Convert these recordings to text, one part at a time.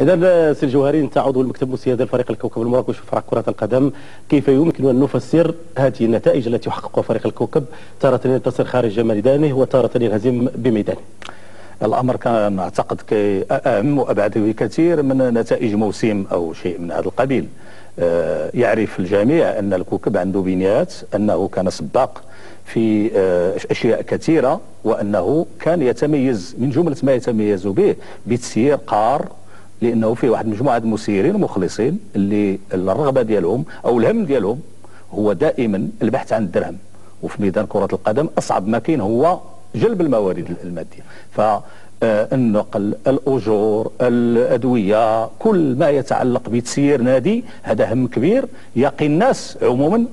إذا سي الجوهري، أنت عضو المكتب السيادي لفريق الكوكب المراكشي في فرع كرة القدم، كيف يمكن أن نفسر هذه النتائج التي يحققها فريق الكوكب، تارة ينتصر خارج ميدانه وتارة ينهزم بميدانه؟ الأمر كان أعتقد أهم وأبعد بكثير من نتائج موسم أو شيء من هذا القبيل. يعرف الجميع أن الكوكب عنده بنيات، أنه كان سباق في أشياء كثيرة، وأنه كان يتميز من جملة ما يتميز به بتسيير قار، لأنه فيه واحد مجموعة مسيرين مخلصين اللي الرغبة ديالهم أو الهم ديالهم هو دائما البحث عن الدرهم، وفي ميدان كرة القدم أصعب ما كاين هو جلب الموارد المادية. فالنقل، الأجور، الأدوية، كل ما يتعلق بتسيير نادي، هذا هم كبير يقي الناس عموما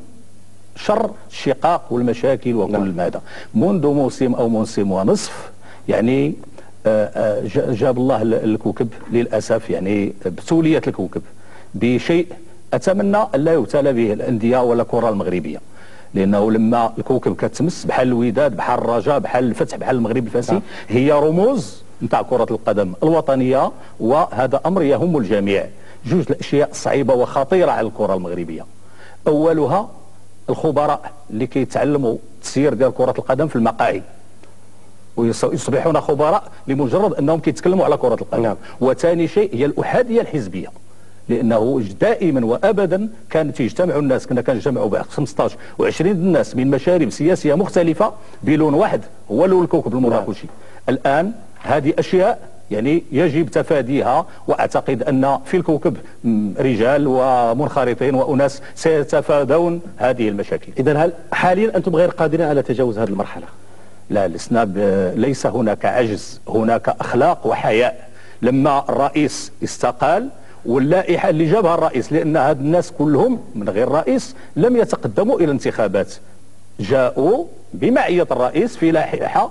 شر الشقاق والمشاكل وكل هذا. منذ موسم أو موسم ونصف يعني جاب الله الكوكب للأسف، يعني ابتليت الكوكب بشيء أتمنى ألا يبتلى به الأندية ولا الكرة المغربية، لأنه لما الكوكب كتمس بحال الوداد، بحال الرجاء، بحال الفتح، بحال المغرب الفاسي، هي رموز نتاع كرة القدم الوطنية، وهذا أمر يهم الجميع. جوج الأشياء صعيبة وخطيرة على الكرة المغربية، أولها الخبراء اللي كيتعلموا التسيير ديال كرة القدم في المقاهي ويصبحون خبراء لمجرد انهم كيتكلموا على كرة القدم. وثاني شيء هي الأحادية الحزبية، لانه دائما وابدا كانت يجتمع الناس، كنا كنجتمعوا بقى 15 و20 الناس من مشارب سياسية مختلفة بلون واحد هو لون الكوكب المراكشي. الان هذه اشياء يعني يجب تفاديها، واعتقد ان في الكوكب رجال ومنخرطين واناس سيتفادون هذه المشاكل. اذا هل حاليا انتم غير قادرين على تجاوز هذه المرحله؟ لا، ليس هناك عجز، هناك اخلاق وحياء. لما الرئيس استقال واللائحه اللي جابها الرئيس، لان هاد الناس كلهم من غير رئيس لم يتقدموا الى انتخابات، جاءوا بمعية الرئيس في لائحة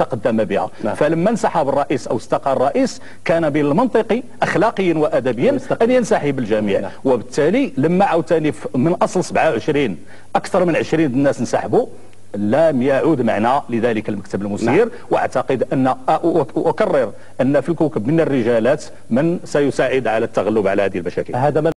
تقدم بها. فلما انسحب الرئيس أو استقال الرئيس كان بالمنطقي أخلاقيا وأدبيا أن ينسحب الجميع. وبالتالي لما عاوتاني من أصل 27 أكثر من 20 الناس انسحبوا، لم يعود معنى لذلك المكتب المسير. واعتقد ان اكرر ان في الكوكب من الرجالات من سيساعد على التغلب على هذه المشاكل.